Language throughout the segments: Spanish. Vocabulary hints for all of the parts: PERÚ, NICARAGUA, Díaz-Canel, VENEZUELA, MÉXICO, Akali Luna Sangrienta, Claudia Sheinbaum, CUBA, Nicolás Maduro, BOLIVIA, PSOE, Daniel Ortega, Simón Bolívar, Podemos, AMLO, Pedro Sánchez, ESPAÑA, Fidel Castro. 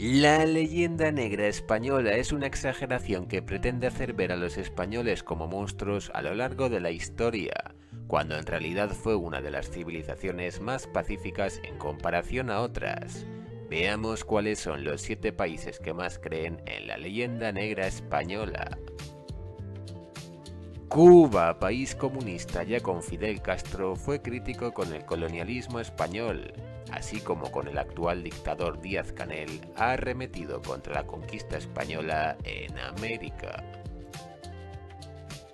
La leyenda negra española es una exageración que pretende hacer ver a los españoles como monstruos a lo largo de la historia, cuando en realidad fue una de las civilizaciones más pacíficas en comparación a otras. Veamos cuáles son los 7 países que más creen en la leyenda negra española. Cuba, país comunista ya con Fidel Castro, fue crítico con el colonialismo español, así como con el actual dictador Díaz-Canel, ha arremetido contra la conquista española en América.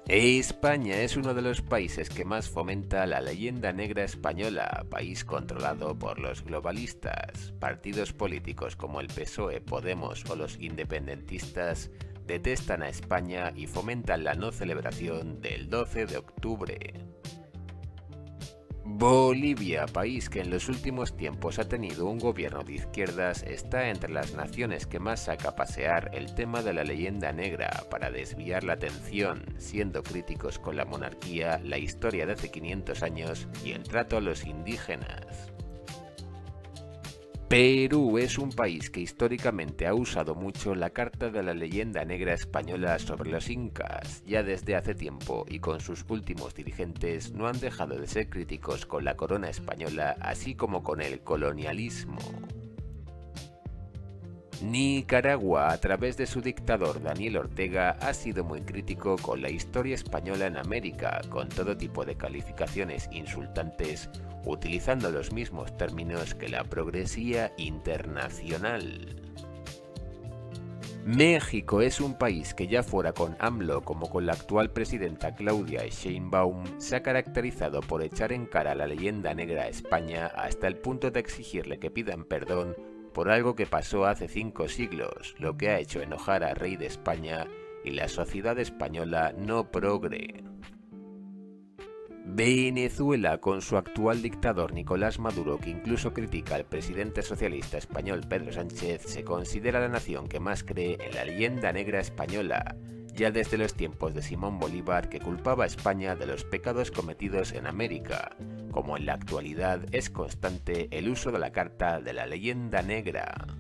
España es uno de los países que más fomenta la leyenda negra española, país controlado por los globalistas. Partidos políticos como el PSOE, Podemos o los independentistas detestan a España y fomentan la no celebración del 12 de octubre. Bolivia, país que en los últimos tiempos ha tenido un gobierno de izquierdas, está entre las naciones que más saca a pasear el tema de la leyenda negra para desviar la atención, siendo críticos con la monarquía, la historia de hace 500 años y el trato a los indígenas. Perú es un país que históricamente ha usado mucho la carta de la leyenda negra española sobre los incas, ya desde hace tiempo, y con sus últimos dirigentes no han dejado de ser críticos con la corona española, así como con el colonialismo. Nicaragua, a través de su dictador Daniel Ortega, ha sido muy crítico con la historia española en América, con todo tipo de calificaciones insultantes, utilizando los mismos términos que la progresía internacional. México es un país que ya fuera con AMLO como con la actual presidenta Claudia Sheinbaum se ha caracterizado por echar en cara la leyenda negra a España hasta el punto de exigirle que pidan perdón por algo que pasó hace 5 siglos, lo que ha hecho enojar al rey de España y la sociedad española no progre. Venezuela, con su actual dictador Nicolás Maduro, que incluso critica al presidente socialista español Pedro Sánchez, se considera la nación que más cree en la leyenda negra española, ya desde los tiempos de Simón Bolívar, que culpaba a España de los pecados cometidos en América. Como en la actualidad es constante el uso de la carta de la leyenda negra.